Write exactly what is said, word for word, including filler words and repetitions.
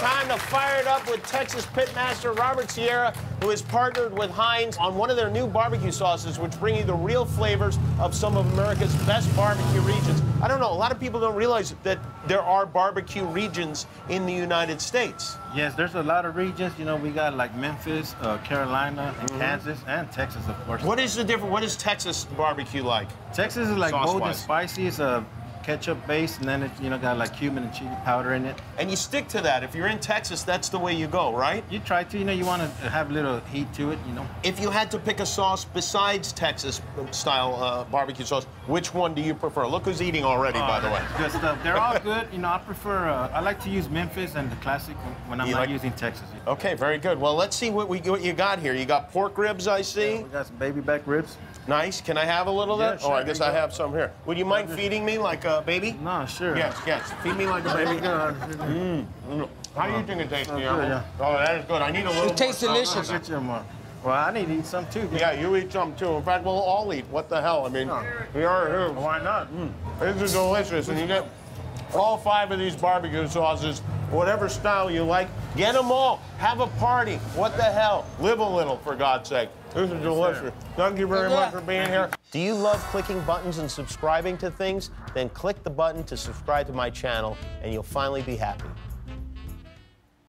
time to fire it up with Texas pitmaster Robert Sierra, who has partnered with Heinz on one of their new barbecue sauces, which bring you the real flavors of some of America's best barbecue regions. I don't know, a lot of people don't realize that there are barbecue regions in the United States. Yes, there's a lot of regions. You know, we got like Memphis, uh, Carolina, and mm-hmm. Kansas, and Texas, of course. What is the difference? What is Texas barbecue like? Texas is like bold and spicy. It's a ketchup base, and then it, you know, got like cumin and chili powder in it. And you stick to that. If you're in Texas, that's the way you go, right? You try to, you know, you want to have a little heat to it, you know. If you had to pick a sauce besides Texas-style uh, barbecue sauce, which one do you prefer? Look who's eating already, oh, by the way. Good stuff. They're all good. You know, I prefer, uh, I like to use Memphis and the classic when I'm you not like... using Texas. Okay, very good. Well, let's see what, we, what you got here. You got pork ribs, I see. Yeah, we got some baby back ribs. Nice. Can I have a little of that? Yeah, sure, oh, I guess I have some here. Would you mind yeah, feeding me like a baby? No, sure. Yes, yes. Feed me like a baby. mm. How do you think it tastes, Guillermo? Yeah. Oh, that is good. I need a little more. It tastes more delicious. Well, I need to eat some, too. Yeah, you eat some, too. In fact, we'll all eat. What the hell? I mean, yeah. we are here. Why not? Mm. This is delicious. And you get all five of these barbecue sauces, whatever style you like. Get them all. Have a party. What the hell? Live a little, for God's sake. This is delicious. Thank you very much for being here. Do you love clicking buttons and subscribing to things? Then click the button to subscribe to my channel, and you'll finally be happy.